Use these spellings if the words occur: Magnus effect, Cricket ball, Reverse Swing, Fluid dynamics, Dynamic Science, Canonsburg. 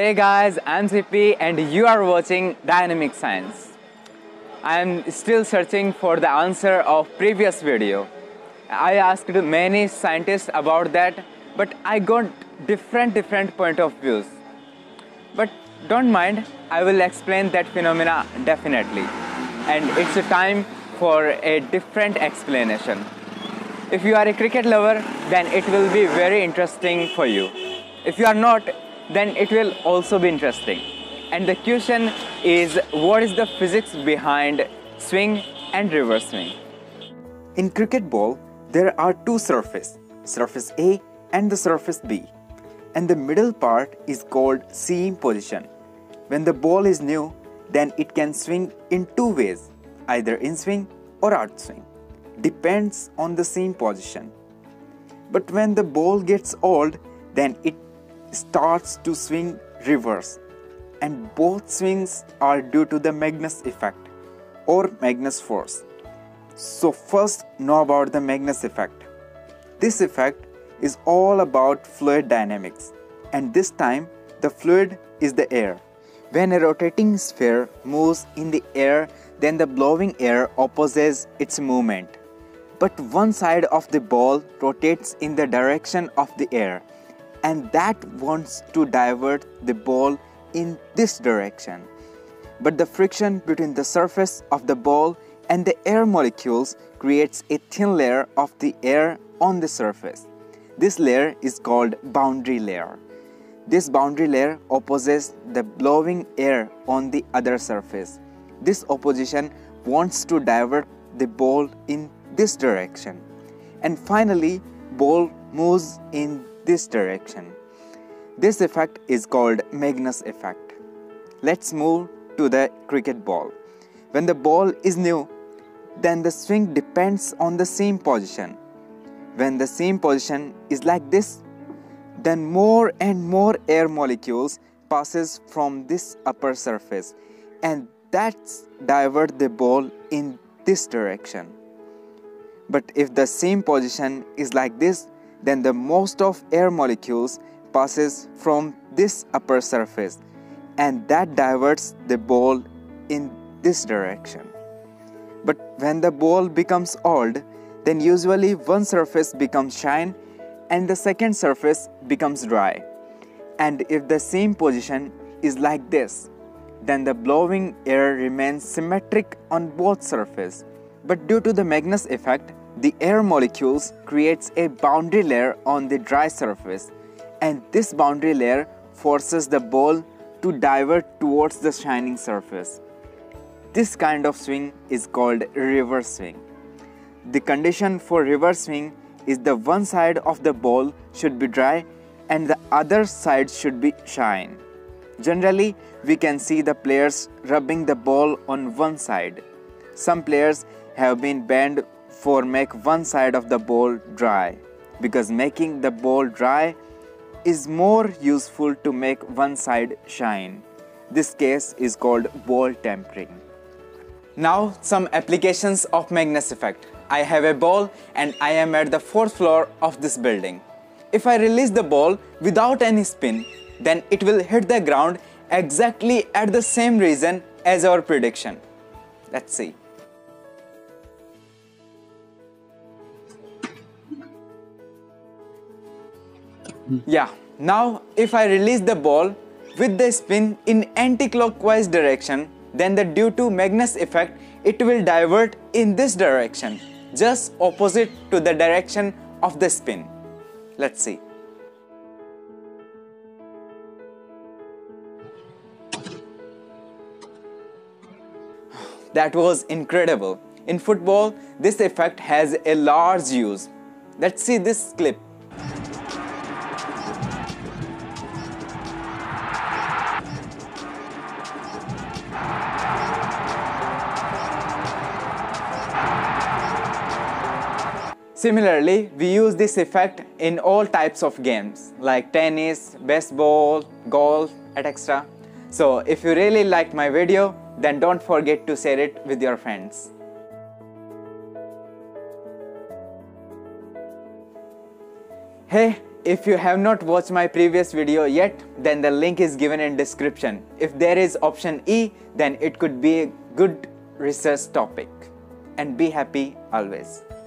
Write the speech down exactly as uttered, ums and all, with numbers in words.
Hey guys, I'm Sippy and you are watching Dynamic Science. I am still searching for the answer of previous video. I asked many scientists about that, but I got different different point of views. But don't mind, I will explain that phenomena definitely. And it's a time for a different explanation. If you are a cricket lover, then it will be very interesting for you. If you are not, then it will also be interesting. And the question is, what is the physics behind swing and reverse swing? In cricket ball, there are two surfaces, surface A and the surface B. And the middle part is called seam position. When the ball is new, then it can swing in two ways, either in swing or out swing. Depends on the seam position. But when the ball gets old, then it starts to swing reverse, and both swings are due to the Magnus effect or Magnus force. So first, know about the Magnus effect. This effect is all about fluid dynamics, and this time the fluid is the air. When a rotating sphere moves in the air, then the blowing air opposes its movement. But one side of the ball rotates in the direction of the air, and that wants to divert the ball in this direction. But the friction between the surface of the ball and the air molecules creates a thin layer of the air on the surface. This layer is called boundary layer. This boundary layer opposes the blowing air on the other surface. This opposition wants to divert the ball in this direction, and finally ball moves in this direction. This effect is called Magnus effect. Let's move to the cricket ball. When the ball is new, then the swing depends on the seam position. When the seam position is like this, then more and more air molecules passes from this upper surface, and that diverts the ball in this direction. But if the seam position is like this, then the most of air molecules passes from this upper surface, and that diverts the ball in this direction. But when the ball becomes old, then usually one surface becomes shine and the second surface becomes dry. And if the seam position is like this, then the blowing air remains symmetric on both surfaces. But due to the Magnus effect, the air molecules creates a boundary layer on the dry surface, and this boundary layer forces the ball to divert towards the shining surface. This kind of swing is called reverse swing. The condition for reverse swing is the one side of the ball should be dry and the other side should be shine. Generally, we can see the players rubbing the ball on one side. Some players have been banned for make one side of the ball dry, because making the ball dry is more useful to make one side shine. This case is called ball tampering. Now some applications of Magnus effect. I have a ball and I am at the fourth floor of this building. If I release the ball without any spin, then it will hit the ground exactly at the same region as our prediction. Let's see. Yeah, now if I release the ball with the spin in anti-clockwise direction, then the due to Magnus effect, it will divert in this direction, just opposite to the direction of the spin. Let's see. That was incredible. In football, this effect has a large use. Let's see this clip. Similarly, we use this effect in all types of games like tennis, baseball, golf, et cetera. So if you really liked my video, then don't forget to share it with your friends. Hey, If you have not watched my previous video yet, then the link is given in description. If there is option E, then it could be a good research topic. And be happy always.